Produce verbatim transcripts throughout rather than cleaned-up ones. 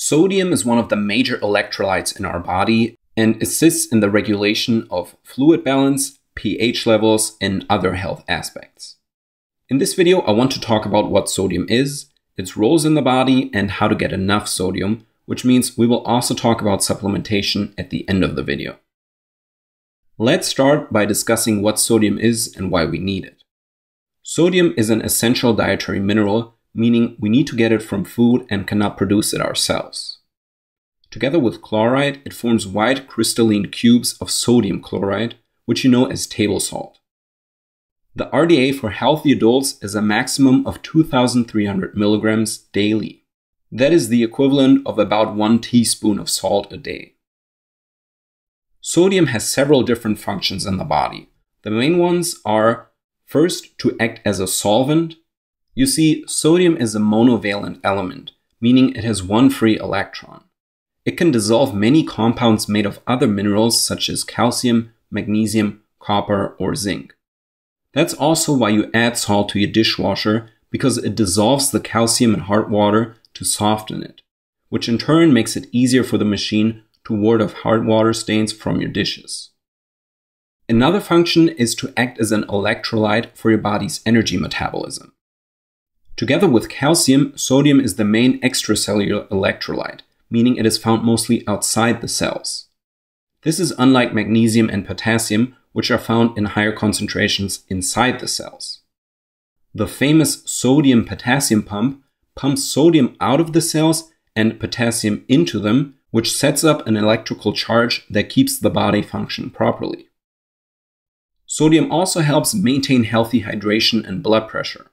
Sodium is one of the major electrolytes in our body and assists in the regulation of fluid balance, pH levels, and other health aspects. In this video, I want to talk about what sodium is, its roles in the body, and how to get enough sodium, which means we will also talk about supplementation at the end of the video. Let's start by discussing what sodium is and why we need it. Sodium is an essential dietary mineral, meaning we need to get it from food and cannot produce it ourselves. Together with chloride, it forms white crystalline cubes of sodium chloride, which you know as table salt. The R D A for healthy adults is a maximum of two thousand three hundred milligrams daily. That is the equivalent of about one teaspoon of salt a day. Sodium has several different functions in the body. The main ones are, first, to act as a solvent. You see, sodium is a monovalent element, meaning it has one free electron. It can dissolve many compounds made of other minerals such as calcium, magnesium, copper, or zinc. That's also why you add salt to your dishwasher, because it dissolves the calcium in hard water to soften it, which in turn makes it easier for the machine to ward off hard water stains from your dishes. Another function is to act as an electrolyte for your body's energy metabolism. Together with calcium, sodium is the main extracellular electrolyte, meaning it is found mostly outside the cells. This is unlike magnesium and potassium, which are found in higher concentrations inside the cells. The famous sodium-potassium pump pumps sodium out of the cells and potassium into them, which sets up an electrical charge that keeps the body functioning properly. Sodium also helps maintain healthy hydration and blood pressure.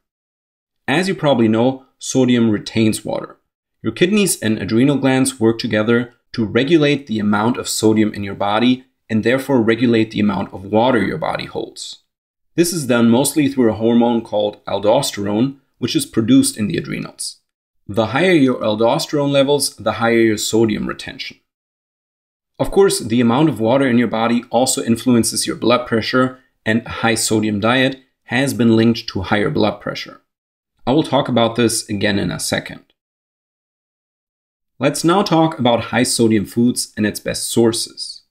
As you probably know, sodium retains water. Your kidneys and adrenal glands work together to regulate the amount of sodium in your body and therefore regulate the amount of water your body holds. This is done mostly through a hormone called aldosterone, which is produced in the adrenals. The higher your aldosterone levels, the higher your sodium retention. Of course, the amount of water in your body also influences your blood pressure, and a high sodium diet has been linked to higher blood pressure. I will talk about this again in a second. Let's now talk about high sodium foods and its best sources.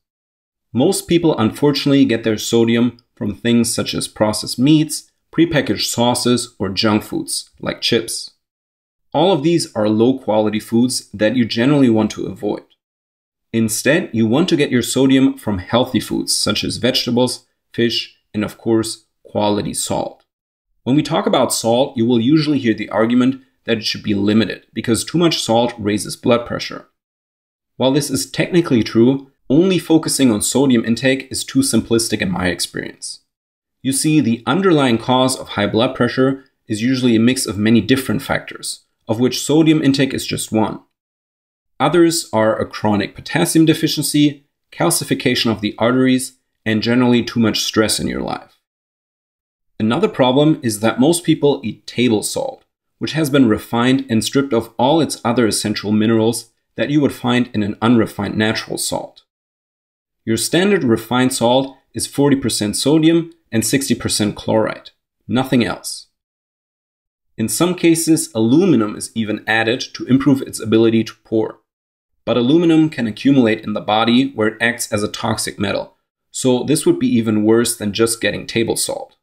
Most people unfortunately get their sodium from things such as processed meats, prepackaged sauces, or junk foods like chips. All of these are low quality foods that you generally want to avoid. Instead, you want to get your sodium from healthy foods such as vegetables, fish, and of course, quality salt. When we talk about salt, you will usually hear the argument that it should be limited because too much salt raises blood pressure. While this is technically true, only focusing on sodium intake is too simplistic in my experience. You see, the underlying cause of high blood pressure is usually a mix of many different factors, of which sodium intake is just one. Others are a chronic potassium deficiency, calcification of the arteries, and generally too much stress in your life. Another problem is that most people eat table salt, which has been refined and stripped of all its other essential minerals that you would find in an unrefined natural salt. Your standard refined salt is forty percent sodium and sixty percent chloride, nothing else. In some cases, aluminum is even added to improve its ability to pour. But aluminum can accumulate in the body where it acts as a toxic metal, so this would be even worse than just getting table salt.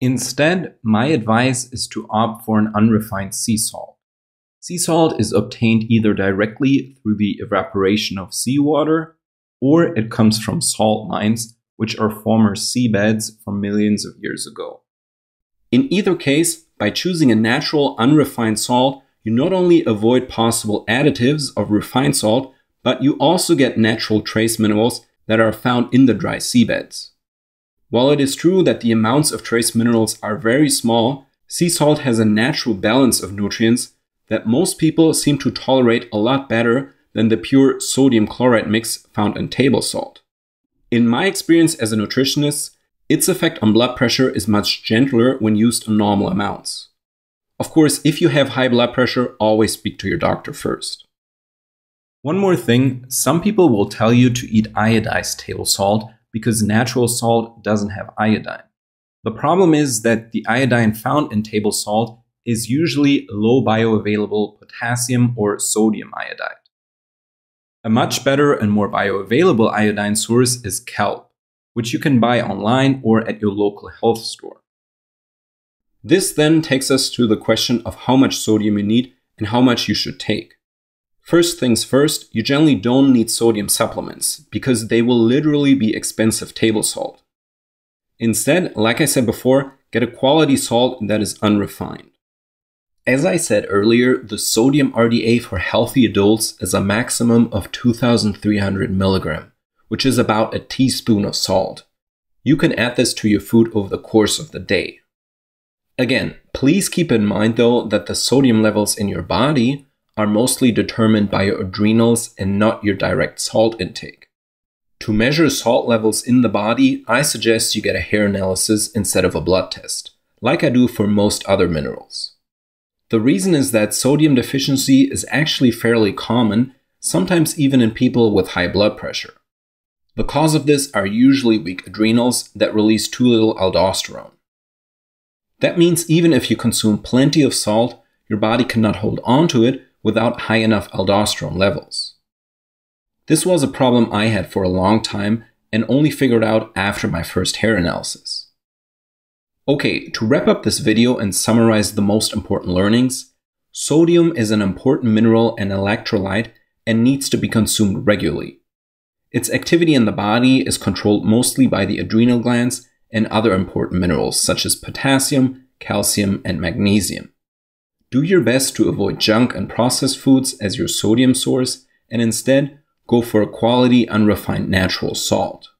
Instead, my advice is to opt for an unrefined sea salt. Sea salt is obtained either directly through the evaporation of seawater, or it comes from salt mines, which are former seabeds from millions of years ago. In either case, by choosing a natural unrefined salt, you not only avoid possible additives of refined salt, but you also get natural trace minerals that are found in the dry seabeds. While it is true that the amounts of trace minerals are very small, sea salt has a natural balance of nutrients that most people seem to tolerate a lot better than the pure sodium chloride mix found in table salt. In my experience as a nutritionist, its effect on blood pressure is much gentler when used in normal amounts. Of course, if you have high blood pressure, always speak to your doctor first. One more thing, some people will tell you to eat iodized table salt, because natural salt doesn't have iodine. The problem is that the iodine found in table salt is usually low bioavailable potassium or sodium iodide. A much better and more bioavailable iodine source is kelp, which you can buy online or at your local health store. This then takes us to the question of how much sodium you need and how much you should take. First things first, you generally don't need sodium supplements because they will literally be expensive table salt. Instead, like I said before, get a quality salt that is unrefined. As I said earlier, the sodium R D A for healthy adults is a maximum of two thousand three hundred milligrams, which is about a teaspoon of salt. You can add this to your food over the course of the day. Again, please keep in mind though that the sodium levels in your body are mostly determined by your adrenals and not your direct salt intake. To measure salt levels in the body, I suggest you get a hair analysis instead of a blood test, like I do for most other minerals. The reason is that sodium deficiency is actually fairly common, sometimes even in people with high blood pressure. The cause of this are usually weak adrenals that release too little aldosterone. That means even if you consume plenty of salt, your body cannot hold on to it without high enough aldosterone levels. This was a problem I had for a long time and only figured out after my first hair analysis. Okay, to wrap up this video and summarize the most important learnings, sodium is an important mineral and electrolyte and needs to be consumed regularly. Its activity in the body is controlled mostly by the adrenal glands and other important minerals such as potassium, calcium, and magnesium. Do your best to avoid junk and processed foods as your sodium source and instead go for a quality, unrefined natural salt.